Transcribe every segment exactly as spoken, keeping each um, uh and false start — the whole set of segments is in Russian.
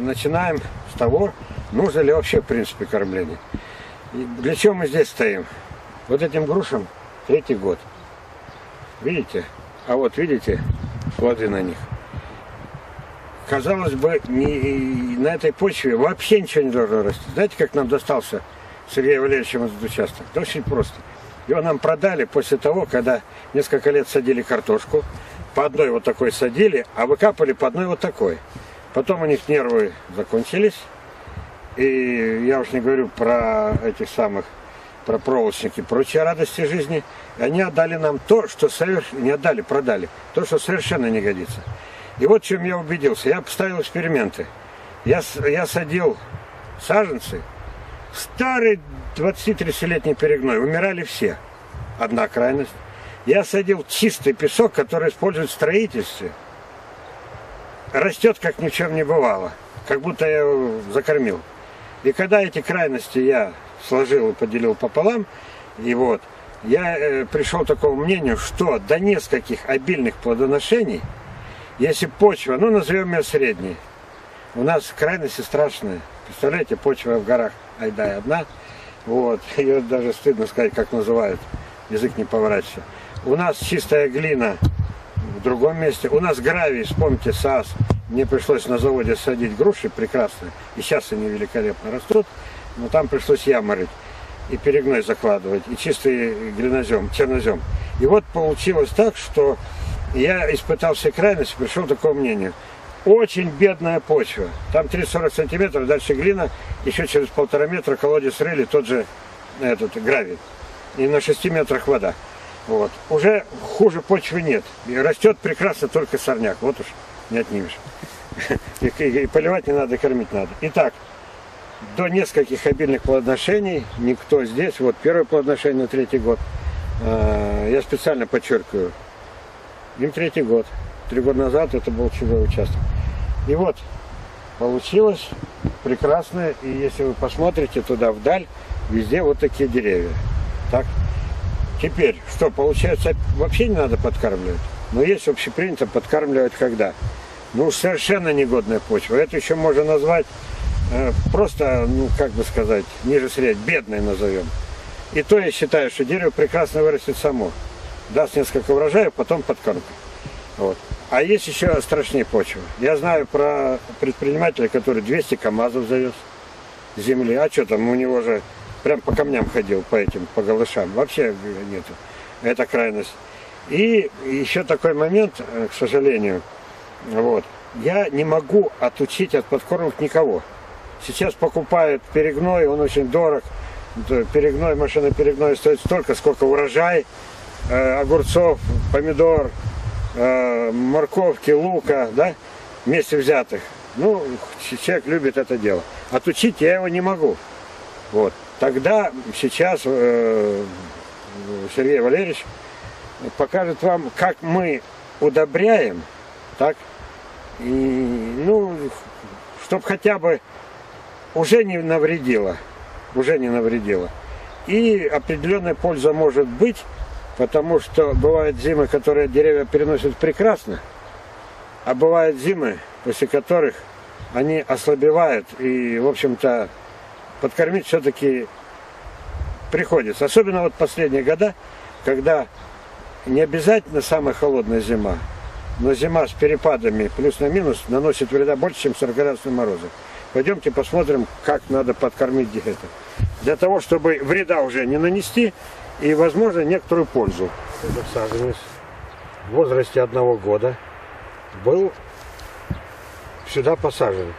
начинаем с того, нужно ли вообще в принципе кормление. И для чего мы здесь стоим? Вот этим грушам третий год. Видите? А вот видите плоды на них. Казалось бы, не, на этой почве вообще ничего не должно расти. Знаете, как нам достался Сергею Валерьевичу этот участок? Это очень просто. Его нам продали после того, когда несколько лет садили картошку. По одной вот такой садили, а выкапывали по одной вот такой. Потом у них нервы закончились. И я уж не говорю про этих самых, про проволочники, прочие радости жизни. Они отдали нам то, что соверш... не отдали, продали. То, что совершенно не годится. И вот в чем я убедился. Я поставил эксперименты. Я, я садил саженцы. Старый двадцати тридцатилетний перегной. Умирали все. Одна крайность. Я садил чистый песок, который используют в строительстве. Растет, как ни в чем не бывало. Как будто я его закормил. И когда эти крайности я сложил и поделил пополам, и вот, я э, пришел к такому мнению, что до нескольких обильных плодоношений, если почва, ну назовем ее средней, у нас крайности страшные. Представляете, почва в горах Айдай одна, вот, ее даже стыдно сказать, как называют, язык не поворачивается. У нас чистая глина в другом месте, у нас гравий, вспомните САС, мне пришлось на заводе садить груши прекрасные, и сейчас они великолепно растут, но там пришлось яморить и перегной закладывать, и чистый глинозем, чернозем. И вот получилось так, что я испытал все крайности, пришел к такому мнению. Очень бедная почва, там тридцать-сорок сантиметров, дальше глина, еще через полтора метра колодец рыли, тот же этот, гравий, и на шести метрах вода. Вот. Уже хуже почвы нет, и растет прекрасно только сорняк, вот уж не отнимешь. И, и, и поливать не надо, и кормить надо. Итак, до нескольких обильных плодоношений никто здесь. Вот первое плодоношение на третий год. Э, я специально подчеркиваю. Им третий год. Три года назад это был чужой участок. И вот, получилось прекрасно. И если вы посмотрите туда вдаль, везде вот такие деревья. Так. Теперь, что, получается, вообще не надо подкармливать? Но есть общепринято подкармливать когда? Ну, совершенно негодная почва. Это еще можно назвать э, просто, ну, как бы сказать, ниже средней, бедной назовем. И то я считаю, что дерево прекрасно вырастет само. Даст несколько урожаев, потом подкормка. Вот. А есть еще страшнее почва. Я знаю про предпринимателя, который двести КАМАЗов завез земли. А что там, у него же прям по камням ходил, по этим, по голышам. Вообще нету. Это крайность. И еще такой момент, к сожалению, вот, я не могу отучить от подкормок никого. Сейчас покупают перегной, он очень дорог. Перегной, машина перегной стоит столько, сколько урожай э, огурцов, помидор, э, морковки, лука, да, вместе взятых. Ну, человек любит это дело. Отучить я его не могу. Вот. Тогда сейчас э, Сергей Валерьевич покажет вам, как мы удобряем, так, и, ну, чтобы хотя бы уже не навредило, уже не навредило. И определенная польза может быть, потому что бывают зимы, которые деревья переносят прекрасно, а бывают зимы, после которых они ослабевают, и, в общем-то, подкормить все-таки приходится. Особенно вот последние года, когда не обязательно самая холодная зима, но зима с перепадами плюс на минус наносит вреда больше, чем сорокаградусные морозы. Пойдемте посмотрим, как надо подкормить дерево. Для того, чтобы вреда уже не нанести и, возможно, некоторую пользу. Этот саженец в возрасте одного года был сюда посажен.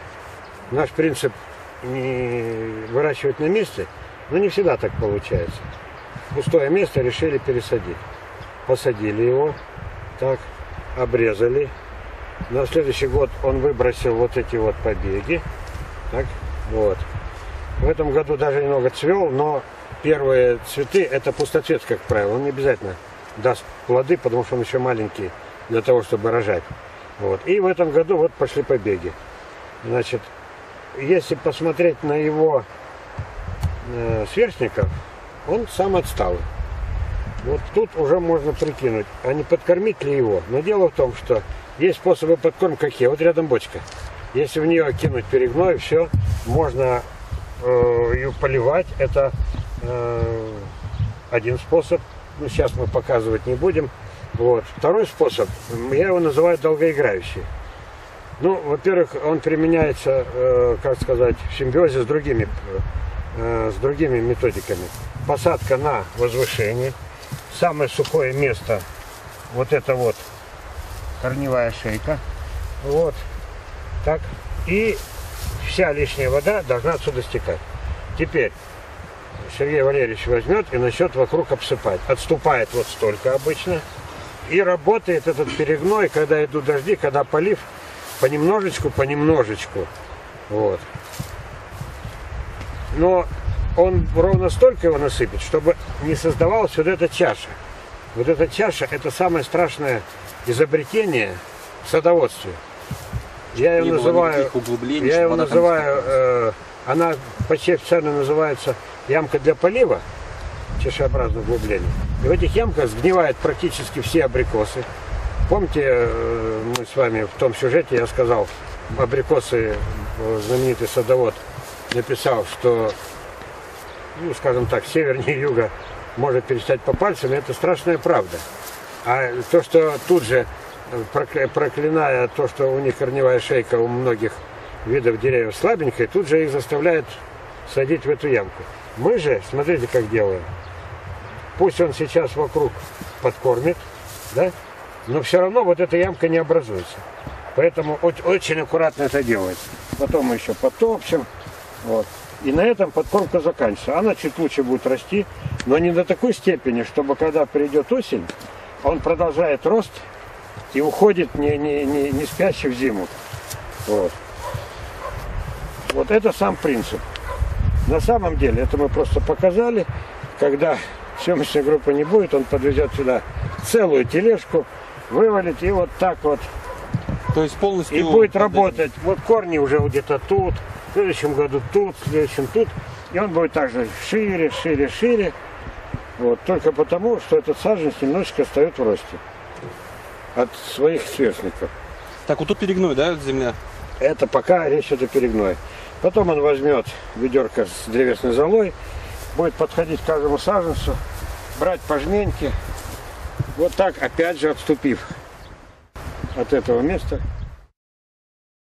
Наш принцип не выращивать на месте, но не всегда так получается. Пустое место решили пересадить. Посадили его, так, обрезали. На следующий год он выбросил вот эти вот побеги. Так, вот. В этом году даже немного цвел, но первые цветы это пустоцвет, как правило. Он не обязательно даст плоды, потому что он еще маленький для того, чтобы рожать. Вот. И в этом году вот пошли побеги. Значит, если посмотреть на его э, сверстников, он сам отсталый. Вот тут уже можно прикинуть, а не подкормить ли его. Но дело в том, что есть способы подкормки какие. Вот рядом бочка. Если в нее кинуть перегной, все, можно э, ее поливать. Это э, один способ. Ну, сейчас мы показывать не будем. Вот. Второй способ, я его называю долгоиграющий. Ну, во-первых, он применяется, э, как сказать, в симбиозе с другими, э, с другими методиками. Посадка на возвышении. Самое сухое место, вот это вот корневая шейка. Вот так. И вся лишняя вода должна отсюда стекать. Теперь Сергей Валерьевич возьмет и начнет вокруг обсыпать. Отступает вот столько обычно. И работает этот перегной, когда идут дожди, когда полив, понемножечку, понемножечку. Вот. Но он ровно столько его насыпет, чтобы не создавалась вот эта чаша. Вот эта чаша – это самое страшное изобретение в садоводстве. Я ее называю, я его называю э, она почти официально называется ямка для полива, чашеобразное углубление. И в этих ямках сгнивают практически все абрикосы. Помните, э, мы с вами в том сюжете, я сказал, абрикосы, э, знаменитый садовод написал, что, ну, скажем так, севернее юга может перестать по пальцам, это страшная правда. А то, что тут же, проклиная то, что у них корневая шейка у многих видов деревьев слабенькая, тут же их заставляют садить в эту ямку. Мы же, смотрите, как делаем. Пусть он сейчас вокруг подкормит, да, но все равно вот эта ямка не образуется. Поэтому очень аккуратно это делается. Потом мы еще потопчем. Вот. И на этом подкормка заканчивается. Она чуть лучше будет расти, но не до такой степени, чтобы когда придет осень, он продолжает рост и уходит не, не, не, не спящий в зиму. Вот. Вот это сам принцип. На самом деле, это мы просто показали, когда съемочной группы не будет, он подвезет сюда целую тележку, вывалит и вот так вот. То есть полностью... И будет работать. Вот корни уже где-то тут, в следующем году тут, в следующем тут. И он будет также шире, шире, шире. Вот. Только потому, что этот саженец немножечко встает в росте от своих сверстников. Так, вот тут перегной, да, земля? Это пока речь идет о перегной. Потом он возьмет ведерко с древесной золой, будет подходить к каждому саженцу, брать по жменьке, вот так, опять же, отступив от этого места.